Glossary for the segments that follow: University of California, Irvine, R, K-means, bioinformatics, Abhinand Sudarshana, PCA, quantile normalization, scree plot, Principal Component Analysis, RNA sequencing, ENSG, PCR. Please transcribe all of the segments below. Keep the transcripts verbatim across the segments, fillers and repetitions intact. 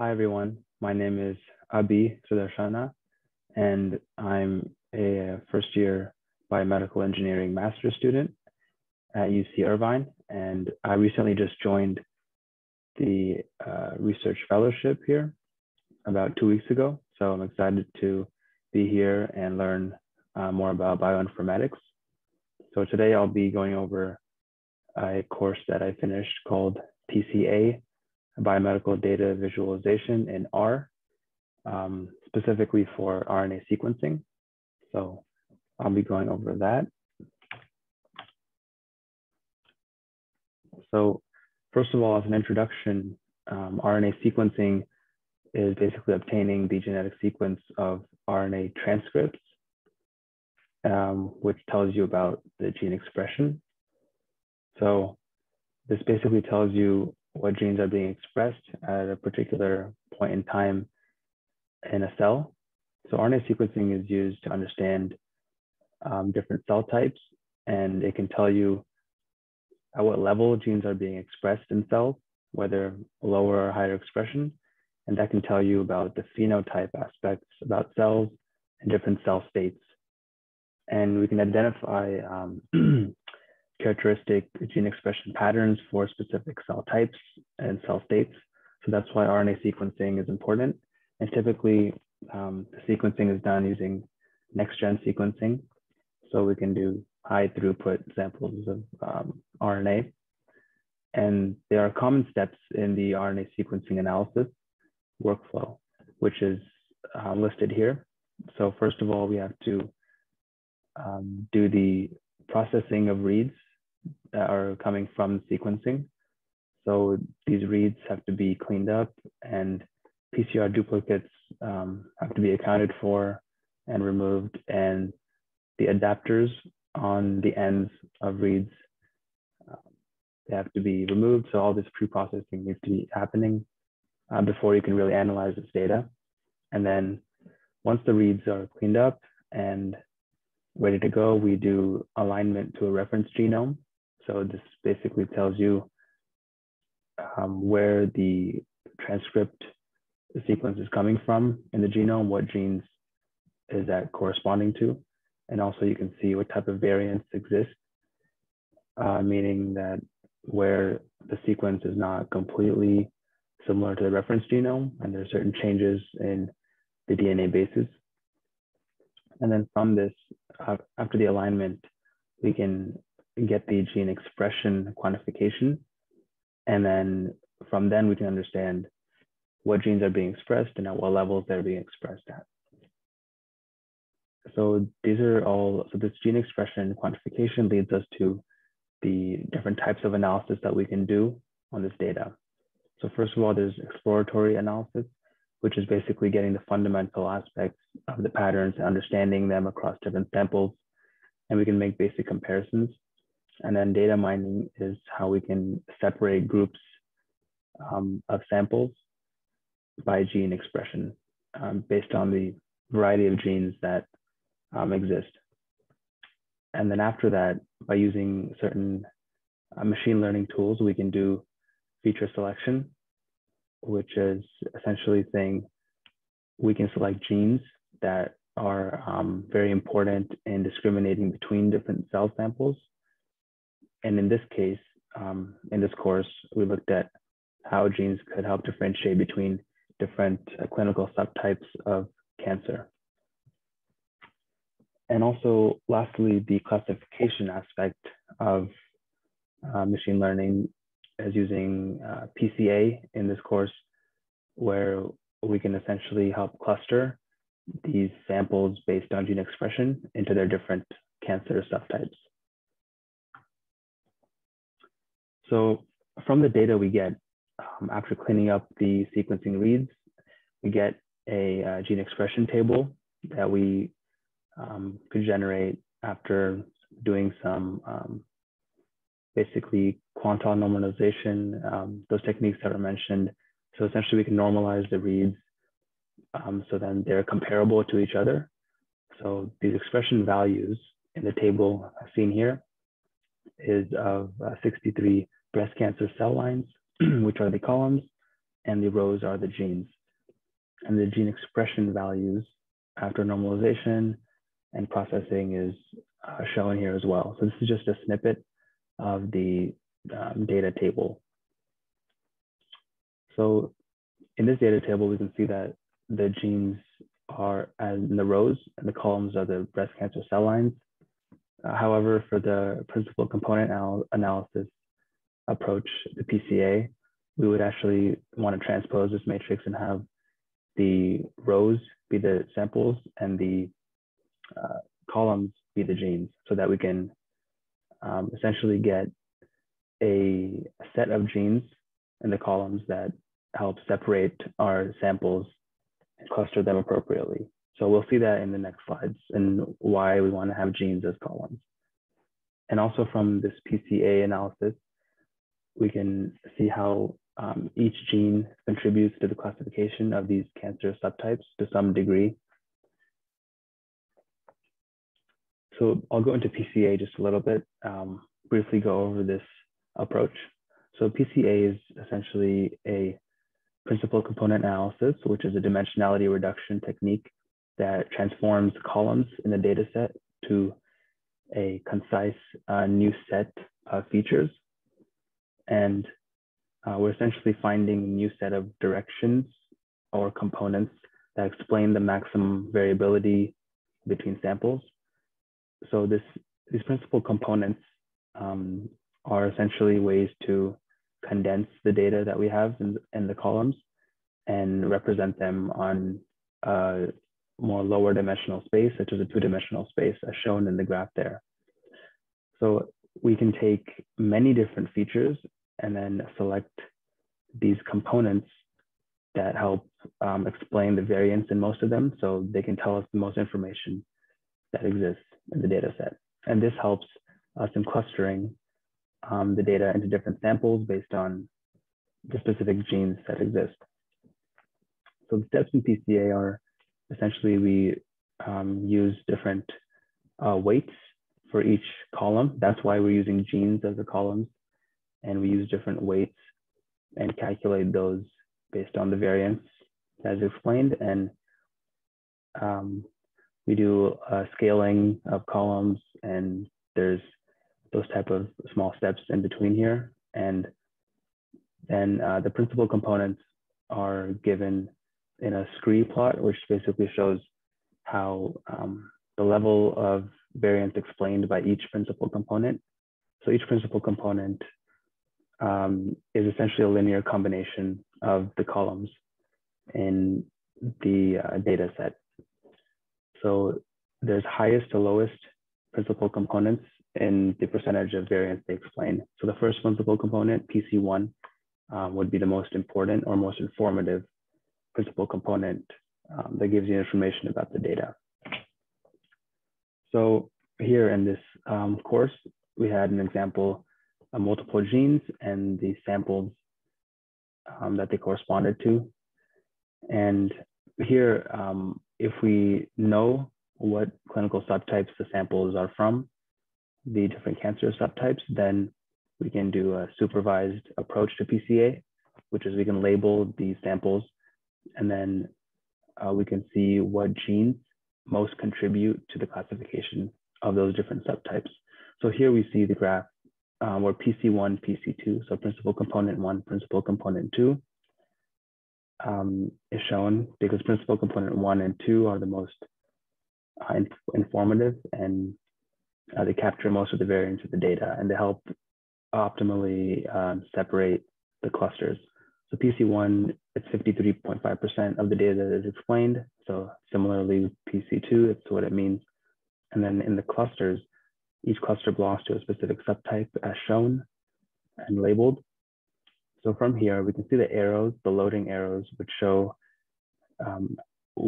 Hi, everyone. My name is Abhi Sudarshana, and I'm a first year biomedical engineering master's student at U C Irvine. And I recently just joined the uh, research fellowship here about two weeks ago. So I'm excited to be here and learn uh, more about bioinformatics. So today I'll be going over a course that I finished called P C A, Biomedical Data Visualization in R, um, specifically for R N A sequencing. So I'll be going over that. So first of all, as an introduction, um, R N A sequencing is basically obtaining the genetic sequence of R N A transcripts, um, which tells you about the gene expression. So this basically tells you what genes are being expressed at a particular point in time in a cell. So R N A sequencing is used to understand um, different cell types, and it can tell you at what level genes are being expressed in cells, whether lower or higher expression. And that can tell you about the phenotype aspects about cells and different cell states. And we can identify um, characteristic gene expression patterns for specific cell types and cell states. So that's why R N A sequencing is important. And typically um, the sequencing is done using next-gen sequencing. So we can do high throughput samples of um, R N A. And there are common steps in the R N A sequencing analysis workflow, which is uh, listed here. So first of all, we have to um, do the processing of reads that are coming from sequencing. So these reads have to be cleaned up, and P C R duplicates um, have to be accounted for and removed, and the adapters on the ends of reads, uh, they have to be removed. So all this pre-processing needs to be happening uh, before you can really analyze this data. And then once the reads are cleaned up and ready to go, we do alignment to a reference genome. So this basically tells you um, where the transcript sequence is coming from in the genome, what genes is that corresponding to. And also you can see what type of variants exist, uh, meaning that where the sequence is not completely similar to the reference genome, and there are certain changes in the D N A bases. And then from this, uh, after the alignment, we can get the gene expression quantification. And then from then we can understand what genes are being expressed and at what levels they're being expressed at. So these are all, so this gene expression quantification leads us to the different types of analysis that we can do on this data. So first of all, there's exploratory analysis, which is basically getting the fundamental aspects of the patterns and understanding them across different samples. And we can make basic comparisons. And then data mining is how we can separate groups um, of samples by gene expression um, based on the variety of genes that um, exist. And then after that, by using certain uh, machine learning tools, we can do feature selection, which is essentially saying we can select genes that are um, very important in discriminating between different cell samples. And in this case, um, in this course, we looked at how genes could help differentiate between different uh, clinical subtypes of cancer. And also, lastly, the classification aspect of uh, machine learning is using uh, P C A in this course, where we can essentially help cluster these samples based on gene expression into their different cancer subtypes. So from the data we get, um, after cleaning up the sequencing reads, we get a uh, gene expression table that we um, could generate after doing some um, basically quantile normalization, um, those techniques that are mentioned. So essentially we can normalize the reads um, so then they're comparable to each other. So these expression values in the table seen here is of uh, sixty-three breast cancer cell lines, which are the columns, and the rows are the genes. And the gene expression values after normalization and processing is uh, shown here as well. So this is just a snippet of the um, data table. So in this data table, we can see that the genes are in the rows and the columns are the breast cancer cell lines. Uh, however, for the principal component al analysis approach, the P C A, we would actually want to transpose this matrix and have the rows be the samples and the uh, columns be the genes, so that we can um, essentially get a set of genes in the columns that help separate our samples and cluster them appropriately. So we'll see that in the next slides and why we want to have genes as columns. And also from this P C A analysis, we can see how um, each gene contributes to the classification of these cancer subtypes to some degree. So I'll go into P C A just a little bit, um, briefly go over this approach. So P C A is essentially a principal component analysis, which is a dimensionality reduction technique that transforms columns in the data set to a concise uh, new set of features. And uh, we're essentially finding a new set of directions or components that explain the maximum variability between samples. So this, these principal components um, are essentially ways to condense the data that we have in, in the columns and represent them on a more lower dimensional space, such as a two-dimensional space as shown in the graph there. So we can take many different features and then select these components that help um, explain the variance in most of them, so they can tell us the most information that exists in the data set. And this helps us in clustering Um, the data into different samples based on the specific genes that exist. So the steps in P C A are essentially we um, use different uh, weights for each column. That's why we're using genes as the columns, and we use different weights and calculate those based on the variance as explained. And um, we do uh, scaling of columns, and there's those type of small steps in between here. And then uh, the principal components are given in a scree plot, which basically shows how um, the level of variance explained by each principal component. So each principal component um, is essentially a linear combination of the columns in the uh, data set. So there's highest to lowest principal components in the percentage of variance they explain. So the first principal component, P C one, um, would be the most important or most informative principal component um, that gives you information about the data. So here in this um, course, we had an example of multiple genes and the samples um, that they corresponded to. And here, um, if we know what clinical subtypes the samples are from, the different cancer subtypes, then we can do a supervised approach to P C A, which is we can label these samples, and then uh, we can see what genes most contribute to the classification of those different subtypes. So here we see the graph uh, where P C one, P C two, so principal component one, principal component two um, is shown, because principal component one and two are the most uh, inf informative and Uh, they capture most of the variance of the data, and they help optimally um, separate the clusters. So P C one, it's fifty-three point five percent of the data that is explained. So similarly, P C two, it's what it means. And then in the clusters, each cluster belongs to a specific subtype as shown and labeled. So from here, we can see the arrows, the loading arrows, which show um,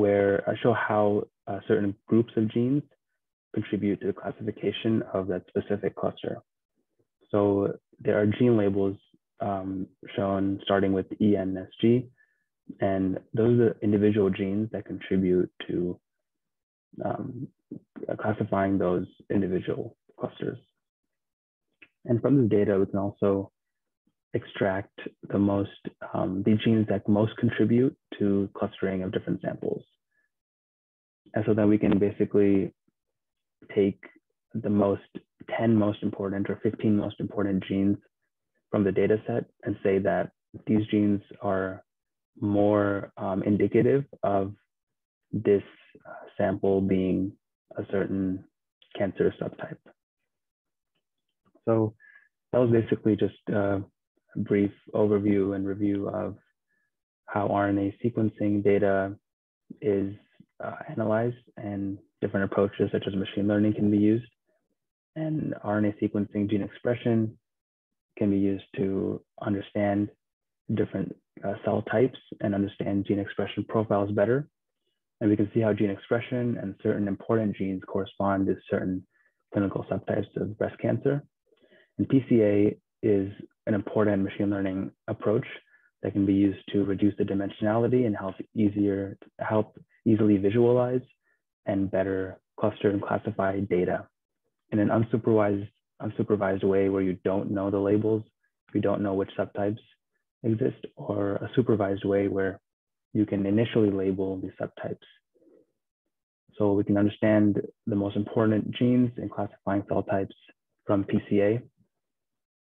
where show how uh, certain groups of genes contribute to the classification of that specific cluster. So there are gene labels um, shown starting with E N S G, and those are the individual genes that contribute to um, classifying those individual clusters. And from this data, we can also extract the most, um, the genes that most contribute to clustering of different samples. And so that we can basically take the most ten most important or fifteen most important genes from the data set and say that these genes are more um, indicative of this uh, sample being a certain cancer subtype. So that was basically just a brief overview and review of how R N A sequencing data is uh, analyzed and different approaches such as machine learning can be used. And R N A sequencing gene expression can be used to understand different uh, cell types and understand gene expression profiles better. And we can see how gene expression and certain important genes correspond to certain clinical subtypes of breast cancer. And P C A is an important machine learning approach that can be used to reduce the dimensionality and help easier, help easily visualize and better cluster and classify data in an unsupervised, unsupervised way where you don't know the labels, you don't know which subtypes exist, or a supervised way where you can initially label these subtypes. So we can understand the most important genes in classifying cell types from P C A.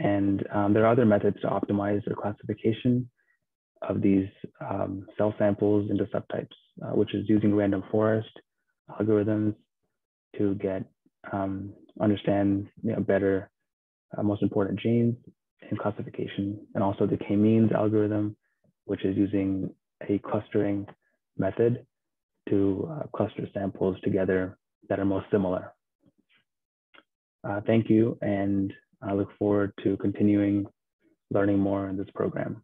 And um, there are other methods to optimize the classification of these um, cell samples into subtypes, uh, which is using random forest algorithms to get, um, understand you know, better, uh, most important genes in classification, and also the K-means algorithm, which is using a clustering method to uh, cluster samples together that are most similar. Uh, thank you, and I look forward to continuing learning more in this program.